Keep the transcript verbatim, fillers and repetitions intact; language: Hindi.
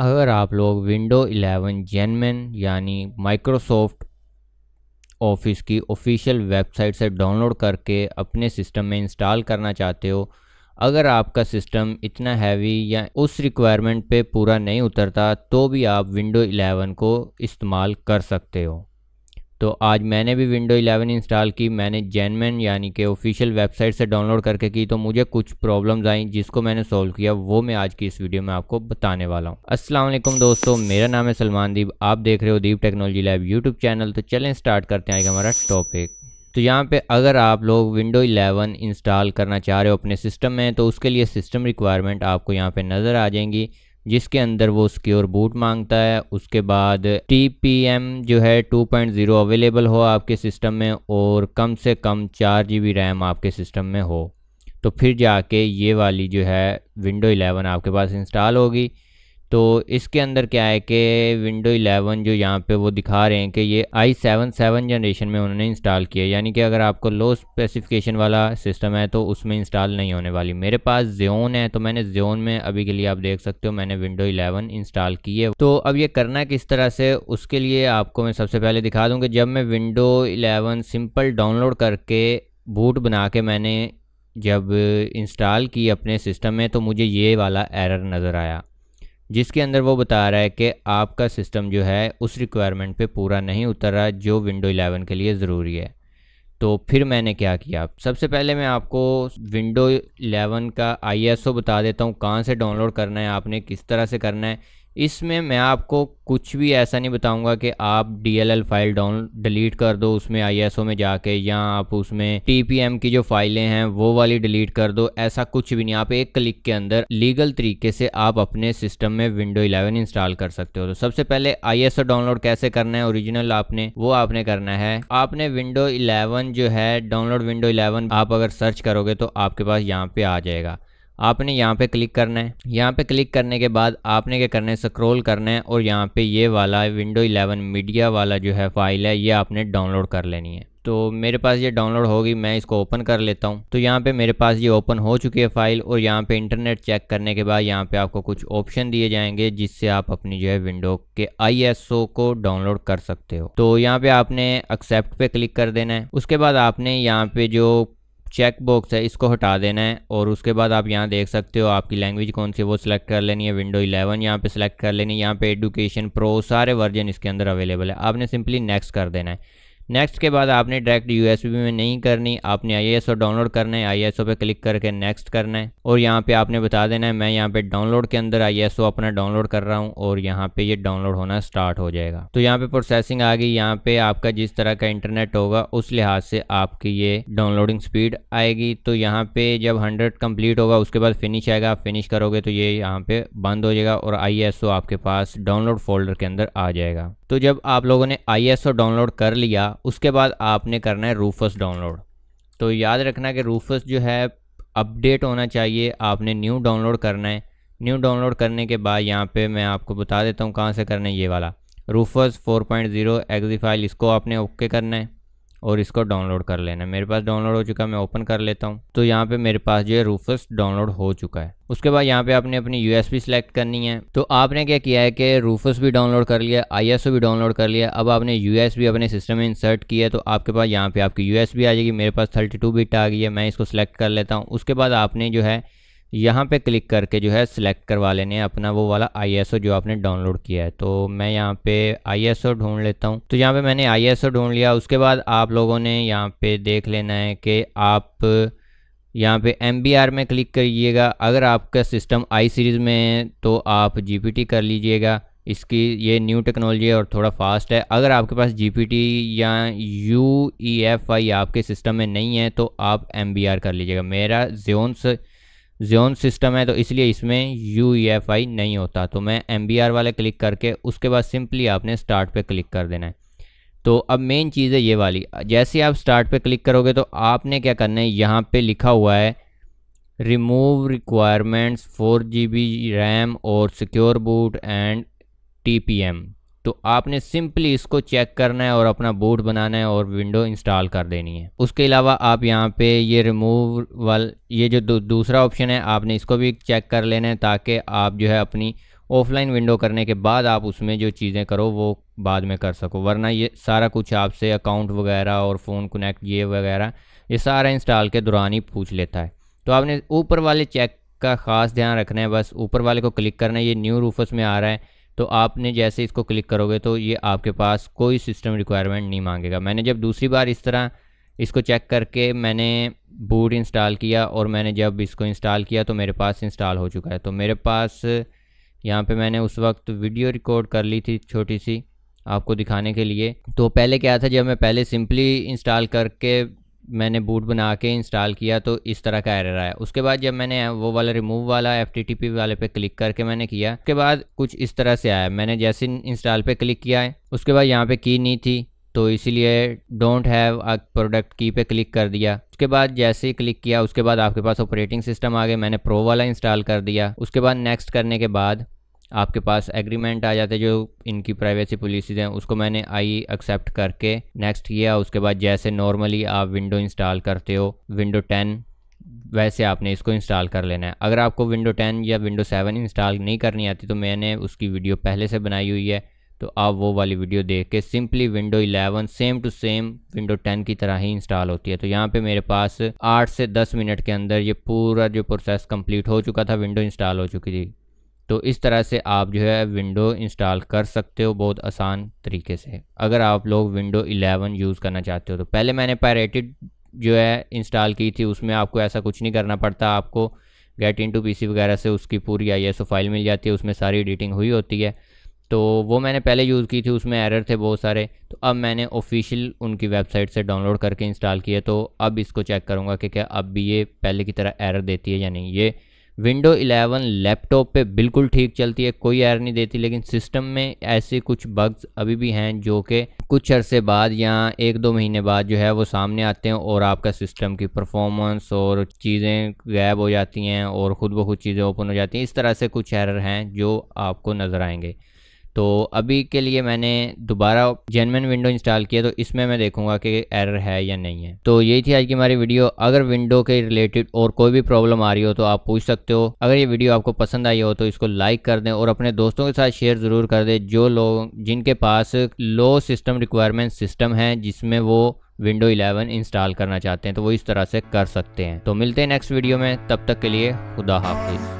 अगर आप लोग विंडो इलेवन जेनमेन यानी माइक्रोसॉफ्ट ऑफिस की ऑफिशियल वेबसाइट से डाउनलोड करके अपने सिस्टम में इंस्टॉल करना चाहते हो, अगर आपका सिस्टम इतना हैवी या उस रिक्वायरमेंट पे पूरा नहीं उतरता तो भी आप विंडो इलेवन को इस्तेमाल कर सकते हो। तो आज मैंने भी विंडो इलेवन इंस्टॉल की, मैंने जेनमेन यानी कि ऑफिशियल वेबसाइट से डाउनलोड करके की, तो मुझे कुछ प्रॉब्लम्स आई जिसको मैंने सॉल्व किया, वो मैं आज की इस वीडियो में आपको बताने वाला हूँ। अस्सलाम वालेकुम दोस्तों, मेरा नाम है सलमान अदीब, आप देख रहे हो Adeeb technology lab YouTube channel. तो चलें स्टार्ट करते हैं हमारा टॉपिक। तो यहाँ पे अगर आप लोग विंडो इलेवन इंस्टॉल करना चाह रहे हो अपने सिस्टम में, तो उसके लिए सिस्टम रिक्वायरमेंट आपको यहाँ पे नज़र आ जाएंगी, जिसके अंदर वो सिक्योर बूट मांगता है, उसके बाद टी पी एम जो है टू पॉइंट ज़ीरो अवेलेबल हो आपके सिस्टम में, और कम से कम चार जी बी रैम आपके सिस्टम में हो, तो फिर जाके ये वाली जो है विंडो इलेवन आपके पास इंस्टॉल होगी। तो इसके अंदर क्या है कि विंडो इलेवन जो यहाँ पे वो दिखा रहे हैं कि ये आई सेवन सेवन जनरेशन में उन्होंने इंस्टॉल किया, यानी कि अगर आपको लो स्पेसिफिकेशन वाला सिस्टम है तो उसमें इंस्टॉल नहीं होने वाली। मेरे पास ज़ियोन है तो मैंने ज़ियोन में अभी के लिए आप देख सकते हो मैंने विंडो इलेवन इंस्टॉल की है। तो अब ये करना किस तरह से, उसके लिए आपको मैं सबसे पहले दिखा दूँ कि जब मैं विंडो इलेवन सिंपल डाउनलोड करके बूट बना के मैंने जब इंस्टॉल की अपने सिस्टम में, तो मुझे ये वाला एरर नज़र आया, जिसके अंदर वो बता रहा है कि आपका सिस्टम जो है उस रिक्वायरमेंट पे पूरा नहीं उतर रहा जो विंडो इलेवन के लिए ज़रूरी है। तो फिर मैंने क्या किया, सबसे पहले मैं आपको विंडो इलेवन का आई एस ओ बता देता हूँ, कहाँ से डाउनलोड करना है आपने, किस तरह से करना है। इसमें मैं आपको कुछ भी ऐसा नहीं बताऊंगा कि आप D L L file down delete कर दो उसमें आई एस ओ में जाके, या आप उसमें टी पी एम की जो फाइलें हैं वो वाली डिलीट कर दो, ऐसा कुछ भी नहीं। आप एक क्लिक के अंदर लीगल तरीके से आप अपने सिस्टम में विंडो इलेवन इंस्टॉल कर सकते हो। तो सबसे पहले आई एस ओ डाउनलोड कैसे करना है ओरिजिनल आपने, वो आपने करना है, आपने विंडो इलेवन जो है डाउनलोड विंडो इलेवन आप अगर सर्च करोगे तो आपके पास यहाँ पे आ जाएगा। आपने यहाँ पे क्लिक करना है, यहाँ पे क्लिक करने के बाद आपने क्या करना है, स्क्रॉल करना है और यहाँ पे ये वाला विंडो इलेवन मीडिया वाला जो है फाइल है ये आपने डाउनलोड कर लेनी है। तो मेरे पास ये डाउनलोड होगी, मैं इसको ओपन कर लेता हूँ। तो यहाँ पे मेरे पास ये ओपन हो चुकी है फाइल, और यहाँ पे इंटरनेट चेक करने के बाद यहाँ पे आपको कुछ ऑप्शन दिए जाएंगे जिससे आप अपनी जो है विंडो के आई एस ओ को डाउनलोड कर सकते हो। तो यहाँ पे आपने एक्सेप्ट पे क्लिक कर देना है, उसके बाद आपने यहाँ पे जो चेक बॉक्स है इसको हटा देना है, और उसके बाद आप यहाँ देख सकते हो आपकी लैंग्वेज कौन सी है वो सिलेक्ट कर लेनी है, विंडो इलेवन यहाँ पे सिलेक्ट कर लेनी है। यहाँ पे एडुकेशन प्रो सारे वर्जन इसके अंदर अवेलेबल है, आपने सिंपली नेक्स्ट कर देना है। नेक्स्ट के बाद आपने डायरेक्ट यू एस बी में नहीं करनी, आपने आई एस ओ डाउनलोड करना है, आई एस ओ पे क्लिक करके नेक्स्ट करना है, और यहाँ पे आपने बता देना है मैं यहाँ पे डाउनलोड के अंदर आई एस ओ अपना डाउनलोड कर रहा हूँ, और यहाँ पे ये डाउनलोड होना स्टार्ट हो जाएगा। तो यहाँ पे प्रोसेसिंग आ गई, यहाँ पे आपका जिस तरह का इंटरनेट होगा उस लिहाज से आपकी ये डाउनलोडिंग स्पीड आएगी। तो यहाँ पे जब हंड्रेड कम्प्लीट होगा उसके बाद फिनिश आएगा, आप फिनिश करोगे तो ये यहाँ पे बंद हो जाएगा और आई एस ओ आपके पास डाउनलोड फोल्डर के अंदर आ जाएगा। तो जब आप लोगों ने आई एस ओ डाउनलोड कर लिया उसके बाद आपने करना है रूफस डाउनलोड। तो याद रखना कि रूफस जो है अपडेट होना चाहिए, आपने न्यू डाउनलोड करना है। न्यू डाउनलोड करने के बाद यहाँ पे मैं आपको बता देता हूँ कहाँ से करना है, ये वाला Rufus four point zero exe file, इसको आपने ओके करना है और इसको डाउनलोड कर लेना है। मेरे पास डाउनलोड हो चुका है, मैं ओपन कर लेता हूँ। तो यहाँ पे मेरे पास जो है रूफस डाउनलोड हो चुका है। उसके बाद यहाँ पे आपने अपनी यू एस बी सिलेक्ट करनी है। तो आपने क्या किया है कि रूफस भी डाउनलोड कर लिया, आई एस ओ भी डाउनलोड कर लिया, अब आपने यू एस बी अपने सिस्टम में इंसर्ट किया है, तो आपके पास यहाँ पे आपकी यू एस बी आ जाएगी। मेरे पास थर्टी टू बिट आ गई है, मैं इसको सिलेक्ट कर लेता हूँ। उसके बाद आपने जो है यहाँ पे क्लिक करके जो है सिलेक्ट करवा लेने हैं अपना वो वाला आई एस ओ जो आपने डाउनलोड किया है। तो मैं यहाँ पे आई एस ओ ढूंढ लेता हूँ। तो यहाँ पे मैंने आई एस ओ ढूंढ लिया। उसके बाद आप लोगों ने यहाँ पे देख लेना है कि आप यहाँ पे एम बी आर में क्लिक करिएगा, अगर आपका सिस्टम आई सीरीज़ में तो आप जी पी टी कर लीजिएगा, इसकी ये न्यू टेक्नोलॉजी है और थोड़ा फास्ट है। अगर आपके पास जी पी टी या यू ई एफ आई आपके सिस्टम में नहीं है तो आप एम बी आर कर लीजिएगा। मेरा ज़ियोन से ज़ोन सिस्टम है तो इसलिए इसमें यू ई एफ आई नहीं होता, तो मैं एम बी आर वाले क्लिक करके उसके बाद सिंपली आपने स्टार्ट पे क्लिक कर देना है। तो अब मेन चीज़ है ये वाली, जैसे आप स्टार्ट पे क्लिक करोगे तो आपने क्या करना है, यहाँ पे लिखा हुआ है remove requirements four G B RAM और secure boot and T P M, तो आपने सिंपली इसको चेक करना है और अपना बूट बनाना है और विंडो इंस्टॉल कर देनी है। उसके अलावा आप यहाँ पे ये रिमूव वाल ये जो दू, दूसरा ऑप्शन है आपने इसको भी चेक कर लेना है, ताकि आप जो है अपनी ऑफलाइन विंडो करने के बाद आप उसमें जो चीज़ें करो वो बाद में कर सको, वरना ये सारा कुछ आपसे अकाउंट वगैरह और फ़ोन कनेक्ट ये वगैरह ये सारा इंस्टॉल के दौरान ही पूछ लेता है। तो आपने ऊपर वाले चेक का ख़ास ध्यान रखना है, बस ऊपर वाले को क्लिक करना है। ये न्यू रूफस में आ रहा है, तो आपने जैसे इसको क्लिक करोगे तो ये आपके पास कोई सिस्टम रिक्वायरमेंट नहीं मांगेगा। मैंने जब दूसरी बार इस तरह इसको चेक करके मैंने बूट इंस्टॉल किया और मैंने जब इसको इंस्टॉल किया तो मेरे पास इंस्टॉल हो चुका है। तो मेरे पास यहाँ पे मैंने उस वक्त वीडियो रिकॉर्ड कर ली थी छोटी सी आपको दिखाने के लिए। तो पहले क्या था, जब मैं पहले सिंपली इंस्टॉल करके मैंने बूट बना के इंस्टॉल किया तो इस तरह का एरर आया। उसके बाद जब मैंने वो वाला रिमूव वाला एफटीटीपी वाले पे क्लिक करके मैंने किया, उसके बाद कुछ इस तरह से आया। मैंने जैसे इंस्टॉल पे क्लिक किया है, उसके बाद यहाँ पे की नहीं थी तो इसीलिए डोंट हैव अ प्रोडक्ट की पे क्लिक कर दिया। उसके बाद जैसे ही क्लिक किया उसके बाद आपके पास ऑपरेटिंग सिस्टम आ गए। मैंने प्रो वाला इंस्टॉल कर दिया। उसके बाद नेक्स्ट करने के बाद आपके पास एग्रीमेंट आ जाते जो इनकी प्राइवेसी पॉलिसीज हैं, उसको मैंने आई एक्सेप्ट करके नेक्स्ट किया। उसके बाद जैसे नॉर्मली आप विंडो इंस्टॉल करते हो विंडो टेन, वैसे आपने इसको इंस्टॉल कर लेना है। अगर आपको विंडो टेन या विंडो सेवन इंस्टॉल नहीं करनी आती तो मैंने उसकी वीडियो पहले से बनाई हुई है, तो आप वो वाली वीडियो देख के simply window eleven same to same window ten की तरह ही इंस्टॉल होती है। तो यहाँ पे मेरे पास आठ से दस मिनट के अंदर ये पूरा जो प्रोसेस कंप्लीट हो चुका था, विंडो इंस्टॉल हो चुकी थी। तो इस तरह से आप जो है विंडो इंस्टॉल कर सकते हो बहुत आसान तरीके से, अगर आप लोग विंडो इलेवन यूज़ करना चाहते हो। तो पहले मैंने पायरेटेड जो है इंस्टॉल की थी, उसमें आपको ऐसा कुछ नहीं करना पड़ता। आपको गेट इंटू पीसी वगैरह से उसकी पूरी आई एस ओ फाइल मिल जाती है, उसमें सारी एडिटिंग हुई होती है। तो वो मैंने पहले यूज़ की थी, उसमें एरर थे बहुत सारे। तो अब मैंने ऑफिशियल उनकी वेबसाइट से डाउनलोड करके इंस्टॉल किया, तो अब इसको चेक करूँगा कि क्या अब भी ये पहले की तरह एरर देती है या नहीं। ये विंडो इलेवन लैपटॉप पे बिल्कुल ठीक चलती है, कोई एरर नहीं देती, लेकिन सिस्टम में ऐसे कुछ बग्स अभी भी हैं जो कि कुछ अरसे बाद या एक दो महीने बाद जो है वो सामने आते हैं और आपका सिस्टम की परफॉर्मेंस और चीज़ें गायब हो जाती हैं और ख़ुद ब खुद चीज़ें ओपन हो जाती हैं। इस तरह से कुछ एरर हैं जो आपको नज़र आएंगे। तो अभी के लिए मैंने दोबारा जेन्युइन विंडो इंस्टॉल किया, तो इसमें मैं देखूंगा कि एरर है या नहीं है। तो यही थी आज की हमारी वीडियो। अगर विंडो के रिलेटेड और कोई भी प्रॉब्लम आ रही हो तो आप पूछ सकते हो। अगर ये वीडियो आपको पसंद आई हो तो इसको लाइक कर दें और अपने दोस्तों के साथ शेयर ज़रूर कर दें जो लोग जिनके पास लो सिस्टम रिक्वायरमेंट सिस्टम है, जिसमें वो विंडो इलेवन इंस्टॉल करना चाहते हैं, तो वो इस तरह से कर सकते हैं। तो मिलते हैं नेक्स्ट वीडियो में, तब तक के लिए खुदा हाफिज़।